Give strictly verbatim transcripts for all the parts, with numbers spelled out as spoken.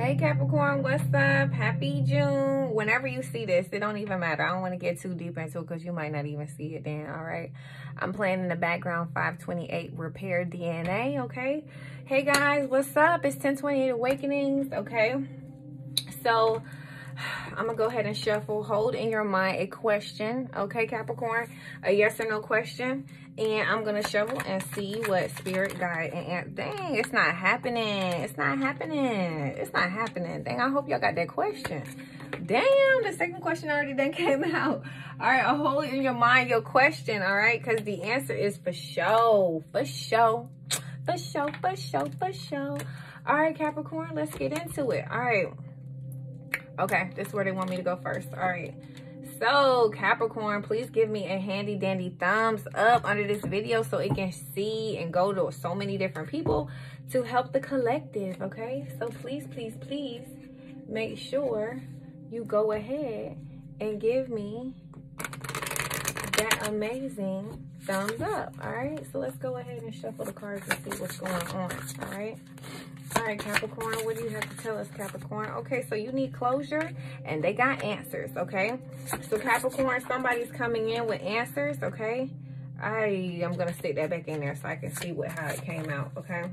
Hey Capricorn, what's up? Happy June. Whenever you see this, it don't even matter. I don't want to get too deep into it because you might not even see it then, all right? I'm playing in the background five twenty-eight Repair D N A, okay? Hey guys, what's up? It's ten twenty-eight Awakenings, okay? So I'm going to go ahead and shuffle. Hold in your mind a question, okay Capricorn? A yes or no question. And I'm going to shuffle and see what spirit guide and dang, it's not happening. It's not happening. It's not happening. Dang, I hope y'all got that question. Damn, the second question already done came out. All right, hold in your mind your question, all right? Because the answer is for show, for show, for show, for show, for show. All right, Capricorn, let's get into it. All right. Okay, this is where they want me to go first. All right. So, Capricorn, please give me a handy dandy thumbs up under this video so it can see and go to so many different people to help the collective, okay? So, please, please, please make sure you go ahead and give me that amazing thumbs up, all right? So, let's go ahead and shuffle the cards and see what's going on, all right? All right, Capricorn, what do you have to tell us, Capricorn? Okay, so you need closure, and they got answers, okay? So, Capricorn, somebody's coming in with answers, okay? I am going to stick that back in there so I can see what how it came out, okay?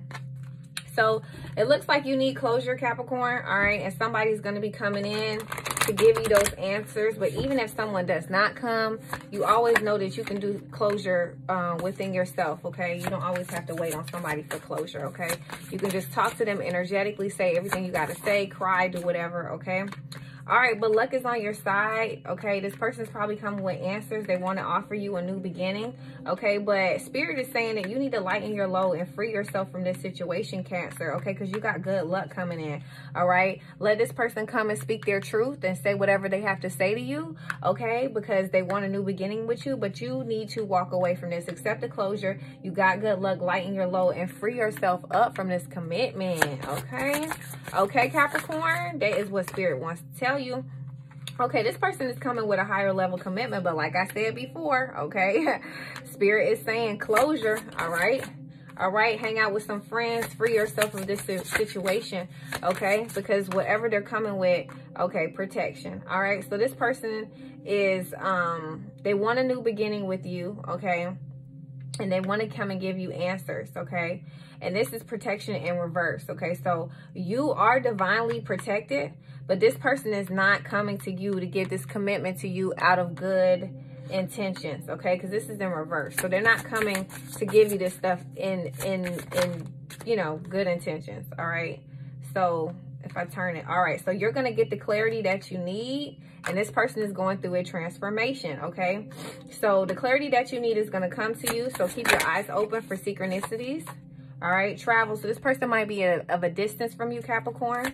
So, it looks like you need closure, Capricorn, all right? And somebody's going to be coming in to give you those answers. But even if someone does not come, you always know that you can do closure um, within yourself, okay? You don't always have to wait on somebody for closure, okay? You can just talk to them energetically, say everything you got to say, cry, do whatever, okay? All right, but luck is on your side, okay? This person's probably coming with answers. They want to offer you a new beginning, okay? But Spirit is saying that you need to lighten your load and free yourself from this situation, Cancer, okay? Because you got good luck coming in, all right? Let this person come and speak their truth and say whatever they have to say to you, okay? Because they want a new beginning with you, but you need to walk away from this. Accept the closure. You got good luck. Lighten your load and free yourself up from this commitment, okay? Okay, Capricorn, that is what Spirit wants to tell you. you okay this person is coming with a higher level commitment, but like I said before, okay, Spirit is saying closure, all right? All right, hang out with some friends, free yourself of this situation, okay? Because whatever they're coming with, okay, protection, all right? So this person is um they want a new beginning with you, okay? And they want to come and give you answers, okay? And this is protection in reverse, okay? So you are divinely protected, but this person is not coming to you to give this commitment to you out of good intentions, okay? Because this is in reverse. So they're not coming to give you this stuff in, in, in, you know, good intentions, all right? So if I turn it, all right, so you're going to get the clarity that you need, and this person is going through a transformation, okay? So the clarity that you need is going to come to you, so keep your eyes open for synchronicities. All right, travel. So this person might be a, of a distance from you, Capricorn,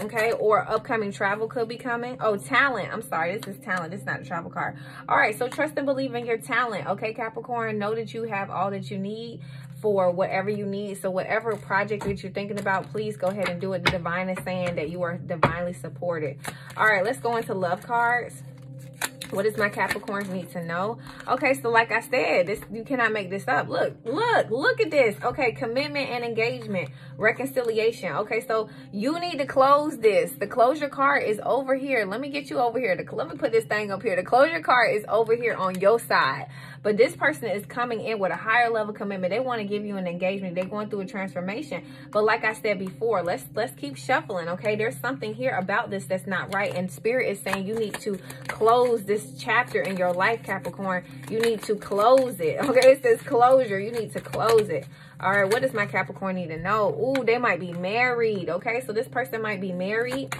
okay? Or upcoming travel could be coming. Oh, talent. I'm sorry. This is talent. This is not a travel card. All right, so trust and believe in your talent, okay, Capricorn? Know that you have all that you need for whatever you need. So whatever project that you're thinking about, please go ahead and do it. The divine is saying that you are divinely supported. All right, let's go into love cards. What does my Capricorns need to know? Okay, so like I said, this you cannot make this up. Look, look, look at this. Okay, commitment and engagement, reconciliation. Okay, so you need to close this. The closure card is over here. Let me get you over here. The, let me put this thing up here. The closure card is over here on your side. But this person is coming in with a higher level commitment. They want to give you an engagement. They're going through a transformation. But like I said before, let's let's keep shuffling, okay? There's something here about this that's not right. And Spirit is saying you need to close this chapter in your life, Capricorn. You need to close it, okay? It says closure. You need to close it. All right, what does my Capricorn need to know? Ooh, they might be married, okay? So this person might be married,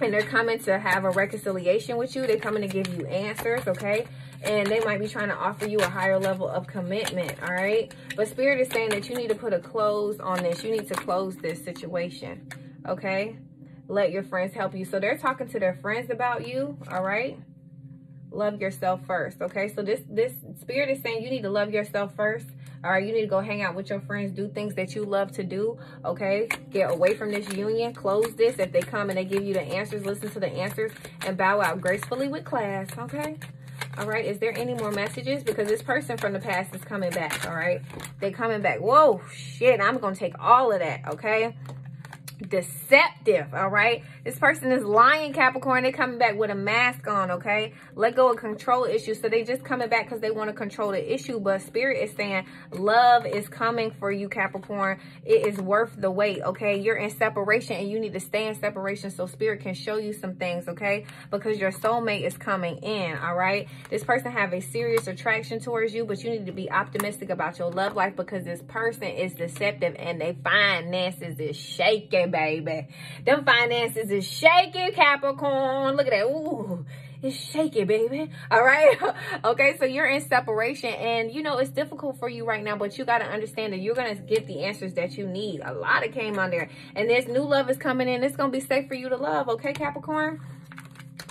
and they're coming to have a reconciliation with you. They're coming to give you answers, okay? And they might be trying to offer you a higher level of commitment, all right? But Spirit is saying that you need to put a close on this. You need to close this situation, okay? Let your friends help you. So they're talking to their friends about you, all right? Love yourself first, okay? So this this Spirit is saying you need to love yourself first. All right, you need to go hang out with your friends, do things that you love to do, okay? Get away from this union, close this. If they come and they give you the answers, listen to the answers and bow out gracefully with class, okay? All right, is there any more messages? Because this person from the past is coming back, all right? They're coming back. Whoa, shit, I'm going to take all of that, okay? deceptive, all right? This person is lying, Capricorn. They're coming back with a mask on, okay? Let go of control issues. So they just coming back because they want to control the issue, but Spirit is saying love is coming for you, Capricorn. It is worth the wait, okay? You're in separation and you need to stay in separation so Spirit can show you some things, okay? Because your soulmate is coming in, all right? This person have a serious attraction towards you, but you need to be optimistic about your love life because this person is deceptive and they finances is shaking, baby. Them finances is shaking, Capricorn. Look at that. Ooh, it's shaking, baby. All right. Okay, so you're in separation and, you know, it's difficult for you right now, but you got to understand that you're going to get the answers that you need. A lot of came on there and this new love is coming in. It's going to be safe for you to love. Okay, Capricorn.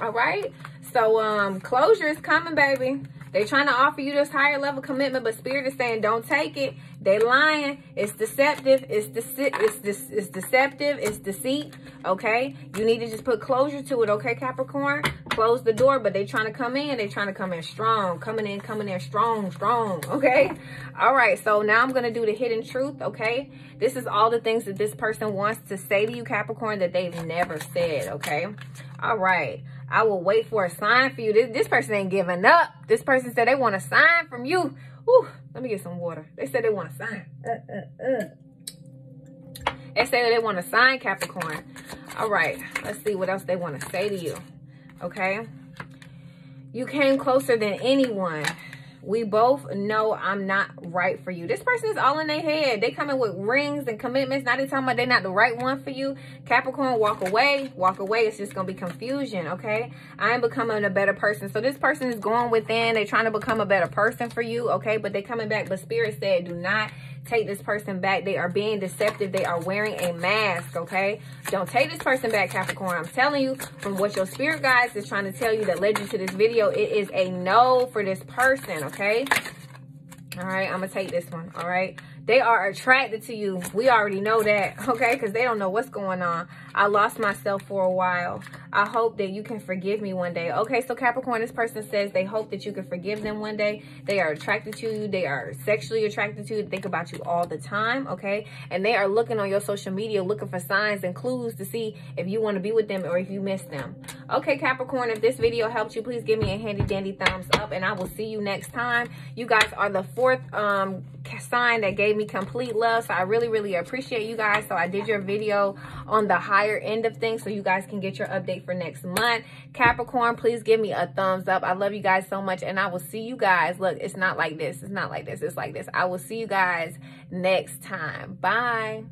All right. So, um, closure is coming, baby. They're trying to offer you this higher level commitment, but Spirit is saying, don't take it. They lying. It's deceptive. It's, dece it's, de it's deceptive. It's deceit. Okay? You need to just put closure to it. Okay, Capricorn? Close the door, but they're trying to come in. They're trying to come in strong. Coming in, coming in strong, strong. Okay? All right. So now I'm going to do the hidden truth. Okay? This is all the things that this person wants to say to you, Capricorn, that they've never said. Okay? All right. I will wait for a sign for you. This, this person ain't giving up. This person said they want a sign from you. Ooh, let me get some water. They said they want a sign. Uh, uh, uh. They say they want a sign, Capricorn. All right, let's see what else they want to say to you. Okay. You came closer than anyone. We both know I'm not right for you. This person is all in their head. They coming with rings and commitments. Now they're talking about they're not the right one for you. Capricorn, walk away. Walk away. It's just going to be confusion, okay? I am becoming a better person. So this person is going within. They're trying to become a better person for you, okay? But they're coming back. But Spirit said, do not take this person back. They are being deceptive. They are wearing a mask, okay? Don't take this person back, Capricorn. I'm telling you, from what your spirit guides is trying to tell you that led you to this video, it is a no for this person, okay? All right, I'm gonna take this one, all right? They are attracted to you. We already know that, okay? Because they don't know what's going on. I lost myself for a while. I hope that you can forgive me one day. Okay, so Capricorn, this person says they hope that you can forgive them one day. They are attracted to you. They are sexually attracted to you. They think about you all the time, okay? And they are looking on your social media, looking for signs and clues to see if you want to be with them or if you miss them. Okay, Capricorn, if this video helped you, please give me a handy-dandy thumbs up, and I will see you next time. You guys are the fourth um, sign that gave me complete love, so I really, really appreciate you guys. So I did your video on the higher end of things so you guys can get your update for next month. Capricorn, please give me a thumbs up. I love you guys so much, and I will see you guys. Look, it's not like this. It's not like this. It's like this. I will see you guys next time. Bye.